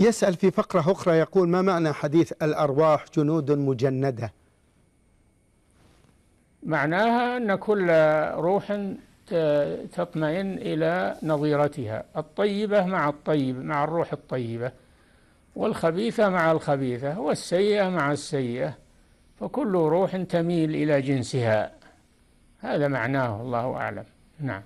يسأل في فقرة أخرى يقول: ما معنى حديث الأرواح جنود مجندة؟ معناها أن كل روح تطمئن إلى نظيرتها، الطيبة مع الطيب، مع الروح الطيبة، والخبيثة مع الخبيثة، والسيئة مع السيئة، فكل روح تميل إلى جنسها. هذا معناه، الله أعلم. نعم.